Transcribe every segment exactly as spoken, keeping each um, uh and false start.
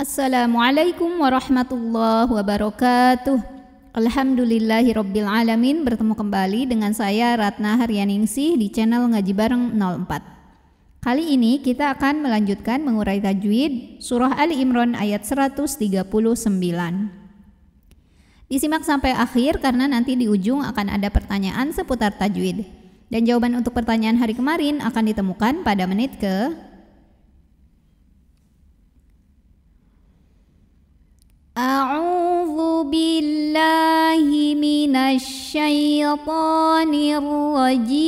Assalamualaikum warahmatullahi wabarakatuh. Alhamdulillahirrabbilalamin. Bertemu kembali dengan saya Ratna Haryaningsih di channel Ngaji Bareng nol empat. Kali ini kita akan melanjutkan mengurai tajwid Surah Ali Imran ayat seratus tiga puluh sembilan. Disimak sampai akhir karena nanti di ujung akan ada pertanyaan seputar tajwid. Dan jawaban untuk pertanyaan hari kemarin akan ditemukan pada menit ke A'udzu billahi minasy syaithanir rajim.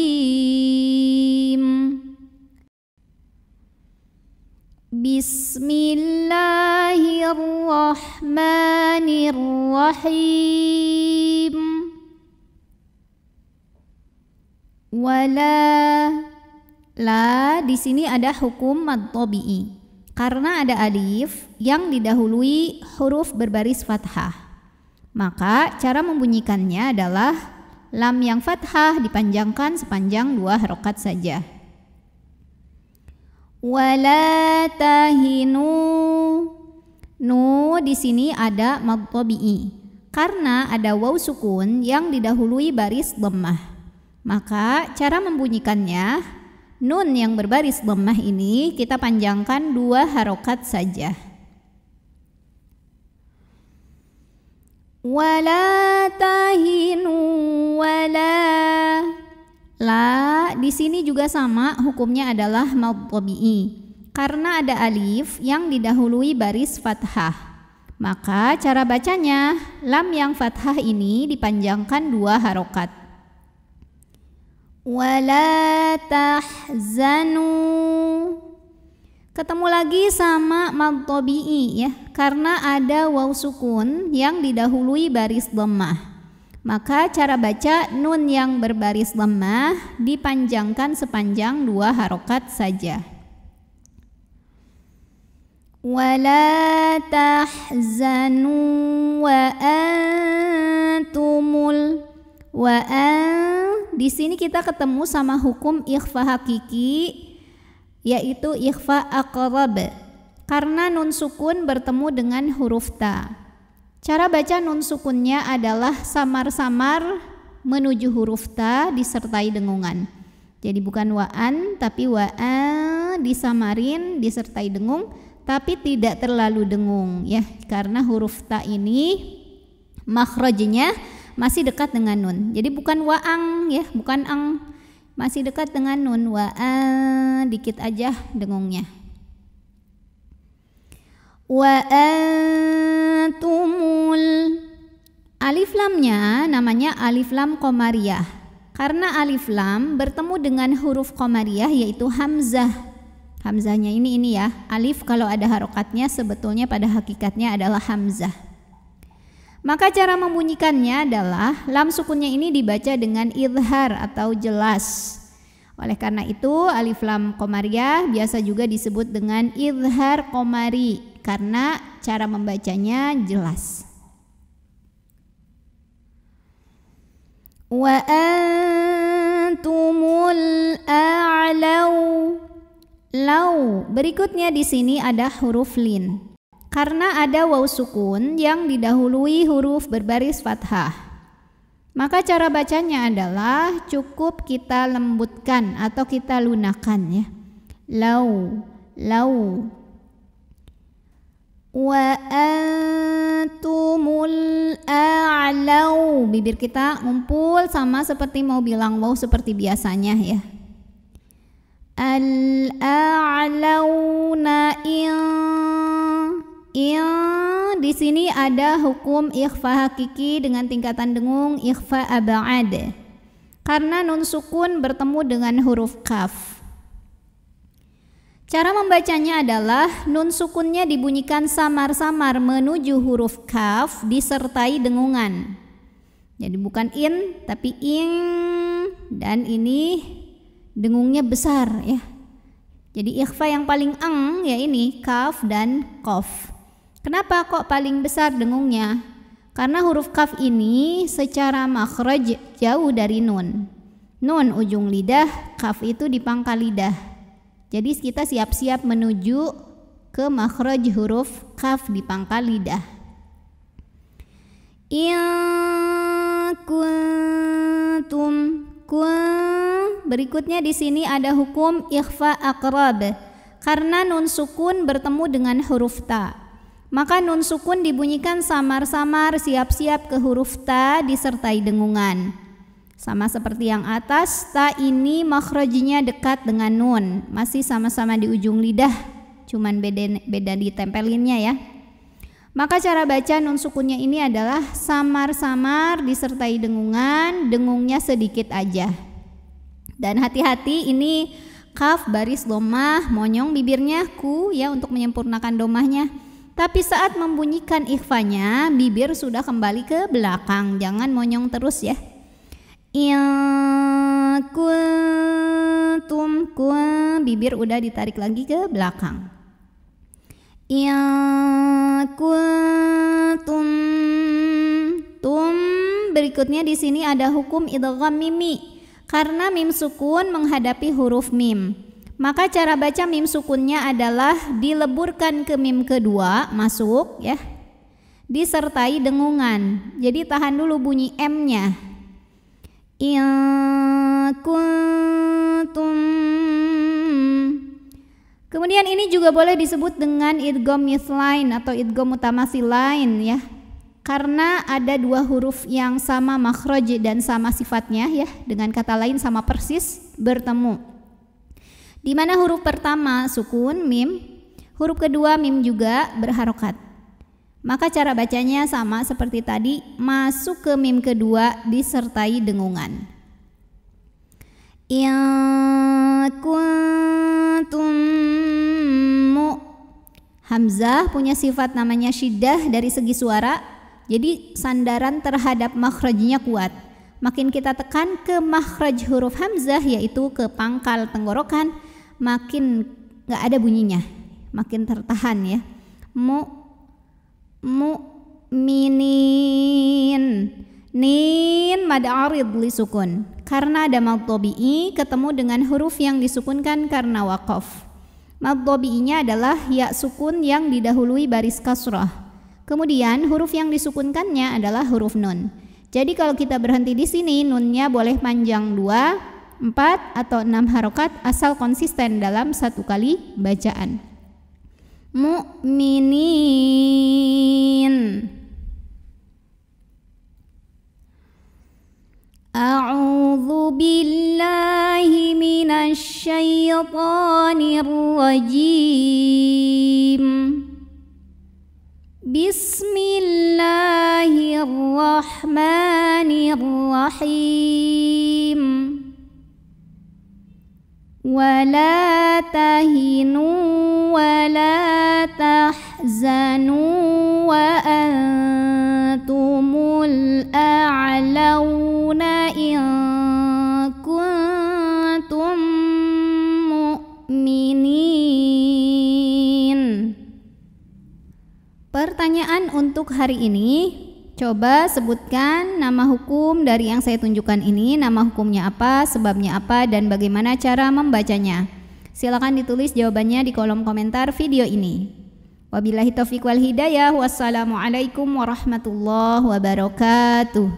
Bismillahirrahmanirrahim. Wala la di sini ada hukum mad tabi'i. Karena ada alif yang didahului huruf berbaris fathah, maka cara membunyikannya adalah lam yang fathah dipanjangkan sepanjang dua harokat saja. Wala tahinu, nu di sini ada mad tabi'i karena ada waw sukun yang didahului baris dhammah, maka cara membunyikannya nun yang berbaris dhammah ini kita panjangkan dua harokat saja. Wala tahinu wala la di sini juga sama hukumnya adalah mad tabi'i karena ada alif yang didahului baris fathah, maka cara bacanya lam yang fathah ini dipanjangkan dua harokat. Wala tahzanu ketemu lagi sama mad tabi'i ya, karena ada waw sukun yang didahului baris dhammah, maka cara baca nun yang berbaris dhammah dipanjangkan sepanjang dua harokat saja. Wala tahzanu wa antumul wa an di sini kita ketemu sama hukum ikhfa hakiki, yaitu ikhfa aqrab karena nun sukun bertemu dengan huruf ta. Cara baca nun sukunnya adalah samar-samar menuju huruf ta disertai dengungan. Jadi bukan wa'an tapi wa'an disamarin disertai dengung tapi tidak terlalu dengung ya, karena huruf ta ini makhrajnya masih dekat dengan nun. Jadi bukan waang ya, bukan ang. Masih dekat dengan nun, waang dikit aja dengungnya. Wa antumul. Alif lamnya namanya alif lam qomariyah. Karena alif lam bertemu dengan huruf qomariyah yaitu hamzah. Hamzahnya ini ini ya. Alif kalau ada harokatnya sebetulnya pada hakikatnya adalah hamzah. Maka cara membunyikannya adalah lam sukunnya ini dibaca dengan izhar atau jelas. Oleh karena itu alif lam qomariyah biasa juga disebut dengan izhar qomari karena cara membacanya jelas. Wa antumul a'law. Law berikutnya di sini ada huruf lin. Karena ada waw sukun yang didahului huruf berbaris fathah, maka cara bacanya adalah cukup kita lembutkan atau kita lunakan ya. Lau, lau. Wa antumul a'lau. Bibir kita ngumpul sama seperti mau bilang waw seperti biasanya ya. Al-a'launa il di sini ada hukum ikhfa hakiki dengan tingkatan dengung ikhfa ab'ad karena nun sukun bertemu dengan huruf kaf. Cara membacanya adalah nun sukunnya dibunyikan samar-samar menuju huruf kaf disertai dengungan. Jadi bukan in tapi ing dan ini dengungnya besar ya. Jadi ikhfa yang paling ang ya ini kaf dan qaf. Kenapa kok paling besar dengungnya? Karena huruf kaf ini secara makhraj jauh dari nun. Nun ujung lidah, kaf itu di pangkal lidah. Jadi kita siap-siap menuju ke makhraj huruf kaf di pangkal lidah. In kuntum, kun, berikutnya di sini ada hukum ikhfa aqrab. Karena nun sukun bertemu dengan huruf ta, maka nun sukun dibunyikan samar-samar siap-siap ke huruf ta disertai dengungan. Sama seperti yang atas, ta ini makhrajnya dekat dengan nun, masih sama-sama di ujung lidah, cuman beda, beda ditempelinnya ya. Maka cara baca nun sukunnya ini adalah samar-samar disertai dengungan, dengungnya sedikit aja. Dan hati-hati, ini kaf baris domah, monyong bibirnya ku ya untuk menyempurnakan domahnya. Tapi saat membunyikan ikhfanya, bibir sudah kembali ke belakang, jangan monyong terus ya. In kuntum, kun, bibir udah ditarik lagi ke belakang. In kuntum, tum, berikutnya di sini ada hukum idgham mimi. Karena mim sukun menghadapi huruf mim, maka cara baca mim sukunnya adalah dileburkan ke mim kedua masuk ya, disertai dengungan. Jadi tahan dulu bunyi m-nya. In kuntum. Kemudian ini juga boleh disebut dengan idgham mithlain atau idgham mutamatsilain ya. Karena ada dua huruf yang sama makhraj dan sama sifatnya ya, dengan kata lain sama persis bertemu. Di mana huruf pertama sukun mim, huruf kedua mim juga berharokat. Maka cara bacanya sama seperti tadi, masuk ke mim kedua disertai dengungan. Ya kuntum. Hamzah punya sifat namanya syiddah dari segi suara, jadi sandaran terhadap makhrajnya kuat. Makin kita tekan ke makhraj huruf hamzah, yaitu ke pangkal tenggorokan, makin nggak ada bunyinya, makin tertahan ya. Mu, mu, minin, nin mada arid li sukun. Karena ada mad tabi'i ketemu dengan huruf yang disukunkan karena waqaf. Mad tabi'inya adalah ya sukun yang didahului baris kasrah. Kemudian huruf yang disukunkannya adalah huruf nun. Jadi kalau kita berhenti di sini, nunnya boleh panjang dua, empat atau enam harokat asal konsisten dalam satu kali bacaan. Mu'minin. A'udzu billahi minasy syaithanir rajim. Bismillahirrahmanirrahim. Wala tahinu wala tahzanu wa antumul a'launa in kuntum mu'minin. Pertanyaan untuk hari ini, coba sebutkan nama hukum dari yang saya tunjukkan ini, nama hukumnya apa, sebabnya apa, dan bagaimana cara membacanya. Silakan ditulis jawabannya di kolom komentar video ini. Wabillahi taufiq wal hidayah, wassalamualaikum warahmatullahi wabarakatuh.